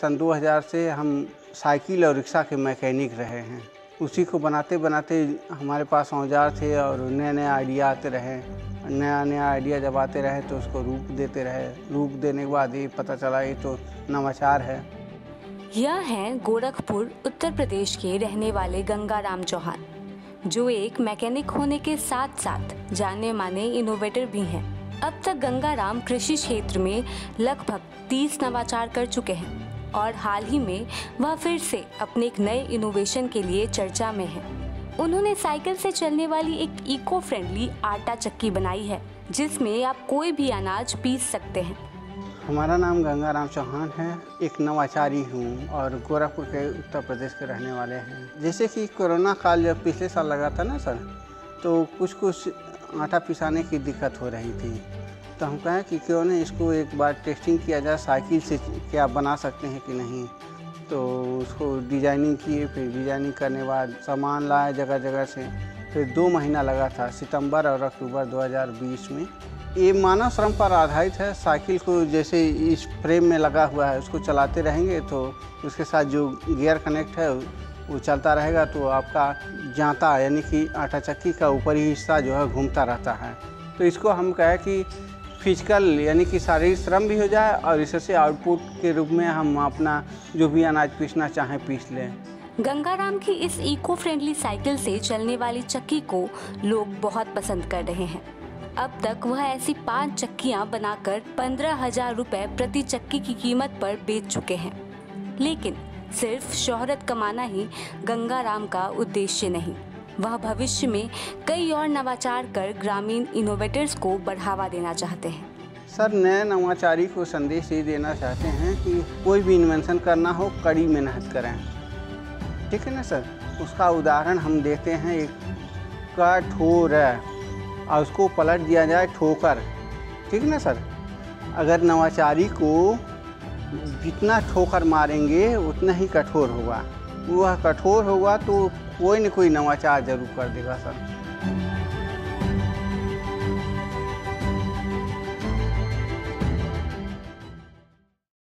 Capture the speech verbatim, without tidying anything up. सन दो हज़ार से हम साइकिल और रिक्शा के मैकेनिक रहे हैं। उसी को बनाते बनाते हमारे पास औजार थे और नए नए आइडिया आते रहे। नया नया आइडिया जब आते रहे तो उसको रूप देते रहे। रूप देने के बाद ये पता चला ये तो नवाचार है। यह हैं गोरखपुर उत्तर प्रदेश के रहने वाले गंगा राम चौहान, जो एक मैकेनिक होने के साथ साथ जाने माने इनोवेटर भी हैं। अब तक गंगा राम कृषि क्षेत्र में लगभग तीस नवाचार कर चुके हैं और हाल ही में वह फिर से अपने एक नए इनोवेशन के लिए चर्चा में हैं। उन्होंने साइकिल से चलने वाली एक इको फ्रेंडली आटा चक्की बनाई है, जिसमें आप कोई भी अनाज पीस सकते हैं। हमारा नाम गंगा राम चौहान है, एक नवाचारी हूँ और गोरखपुर के उत्तर प्रदेश के रहने वाले हैं। जैसे कि कोरोना काल जब पिछले साल लगा था ना सर, तो कुछ कुछ आटा पिसाने की दिक्कत हो रही थी, तो हम कहें कि क्यों नहीं इसको एक बार टेस्टिंग किया जाए, साइकिल से क्या बना सकते हैं कि नहीं। तो उसको डिजाइनिंग किए, फिर डिजाइनिंग करने बाद सामान लाए जगह जगह से, फिर दो महीना लगा था, सितंबर और अक्टूबर दो हज़ार बीस में। ये मानव श्रम पर आधारित है। साइकिल को जैसे इस फ्रेम में लगा हुआ है, उसको चलाते रहेंगे तो उसके साथ जो गियर कनेक्ट है वो चलता रहेगा, तो आपका जांता यानी कि आटा चक्की का ऊपरी हिस्सा जो है घूमता रहता है। तो इसको हम कहें कि फिजिकल यानी कि शारीरिक श्रम भी हो जाए और इससे आउटपुट के रूप में हम अपना जो भी अनाज पीसना चाहें पीस लें। गंगाराम की इस इको फ्रेंडली साइकिल से चलने वाली चक्की को लोग बहुत पसंद कर रहे हैं। अब तक वह ऐसी पाँच चक्कियाँ बनाकर पंद्रह हजार रुपये प्रति चक्की की कीमत पर बेच चुके हैं। लेकिन सिर्फ शोहरत कमाना ही गंगा राम का उद्देश्य नहीं, वह भविष्य में कई और नवाचार कर ग्रामीण इनोवेटर्स को बढ़ावा देना चाहते हैं। सर, नए नवाचारी को संदेश ये देना चाहते हैं कि कोई भी इन्वेंशन करना हो कड़ी मेहनत करें, ठीक है ना सर। उसका उदाहरण हम देते हैं, एक का ठोर है और उसको पलट दिया जाए ठोकर, ठीक है ना सर। अगर नवाचारी को जितना ठोकर मारेंगे उतना ही कठोर होगा, वह कठोर होगा तो कोई न कोई नवाचार जरूर कर देगा सर।